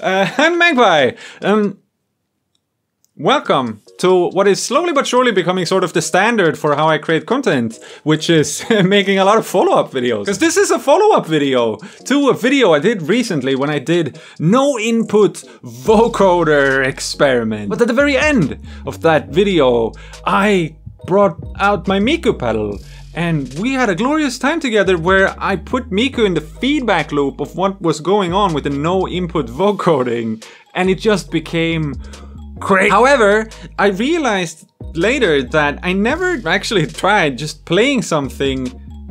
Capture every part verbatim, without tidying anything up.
Uh, and Magpie! Um, welcome to what is slowly but surely becoming sort of the standard for how I create content, which is making a lot of follow-up videos. Because this is a follow-up video to a video I did recently when I did no input vocoder experiment. But at the very end of that video, I brought out my Miku pedal and we had a glorious time together where I put Miku in the feedback loop of what was going on with the no input vocoding, and it just became great. However, I realized later that I never actually tried just playing something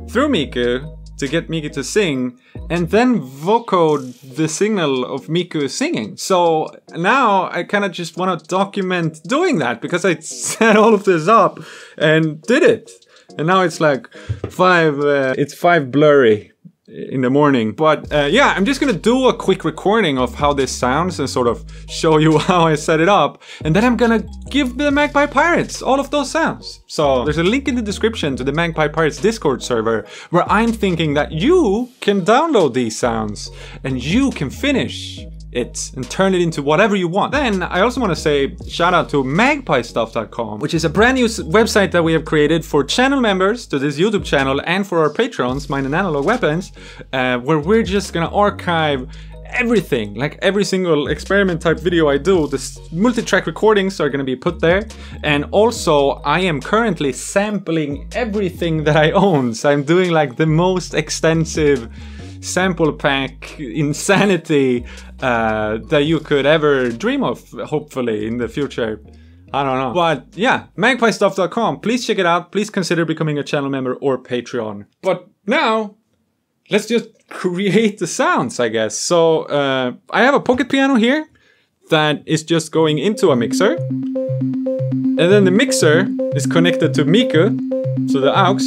through Miku to get Miku to sing and then vocode the signal of Miku singing. So now I kind of just want to document doing that because I set all of this up and did it. And now it's like five, uh, it's five blurry in the morning. But uh, yeah, I'm just gonna do a quick recording of how this sounds and sort of show you how I set it up. And then I'm gonna give the Magpie Pirates all of those sounds. So there's a link in the description to the Magpie Pirates Discord server where I'm thinking that you can download these sounds and you can finish it and turn it into whatever you want. Then I also want to say shout out to Magpie Stuff dot com, which is a brand new website that we have created for channel members to this YouTube channel and for our patrons, mine and Analog Weapons, uh, where we're just gonna archive everything, like every single experiment type video I do. The multi-track recordings are gonna be put there, and also I am currently sampling everything that I own, so I'm doing like the most extensive sample pack insanity uh, that you could ever dream of, hopefully, in the future. I don't know. But yeah, Magpie Stuff dot com. Please check it out. Please consider becoming a channel member or Patreon. But now, let's just create the sounds, I guess. So uh, I have a pocket piano here that is just going into a mixer. And then the mixer is connected to Miku, so the aux,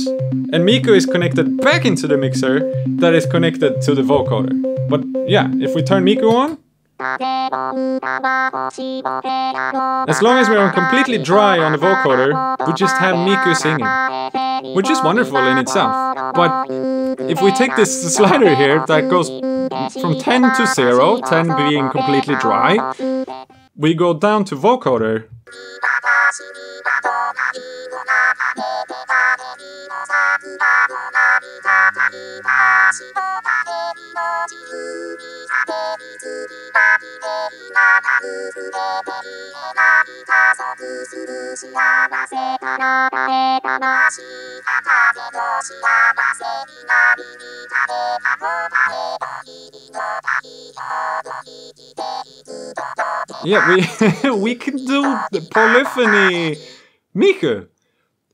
and Miku is connected back into the mixer that is connected to the vocoder. But yeah, if we turn Miku on, as long as we're completely dry on the vocoder, we just have Miku singing, which is wonderful in itself. But if we take this slider here that goes from ten to zero, ten being completely dry, we go down to vocoder. Yeah, we we can do the polyphony Miku,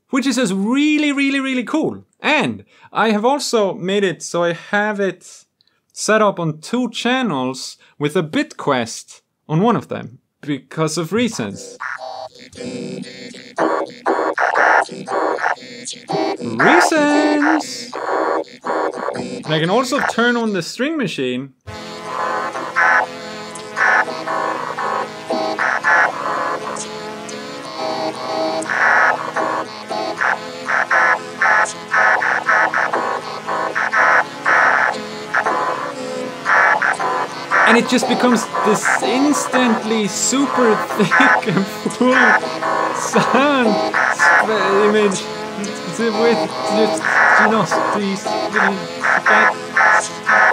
which is just really, really, really cool. And I have also made it so I have it set up on two channels with a bit quest on one of them because of reasons. Reasons! And I can also turn on the string machine. And it just becomes this instantly super thick and full sound image with just, you know, these little back noise. I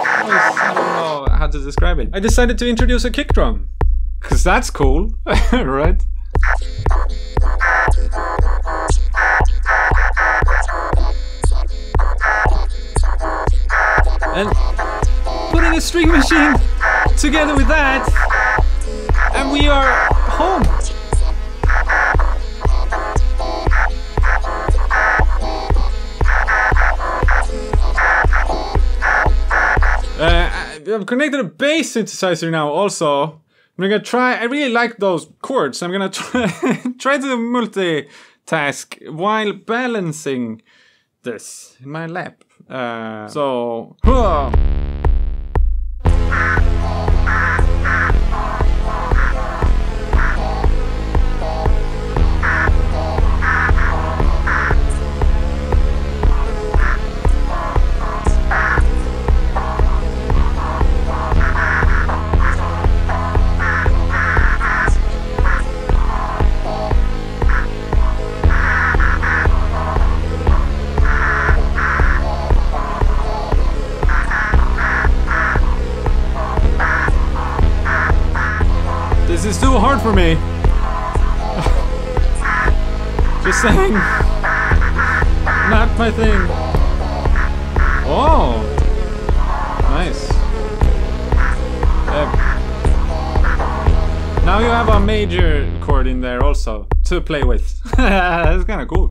don't know how to describe it. I decided to introduce a kick drum, because that's cool, right? And putting a string machine together with that, and we are home. Uh, I've connected a bass synthesizer now also. I'm gonna try, I really like those chords. I'm gonna try, try to multitask while balancing this in my lap. Uh, so... Whoa. This is too hard for me. Just saying. Not my thing. Oh. Nice. Yep. Now you have a major chord in there also to play with. That's kind of cool.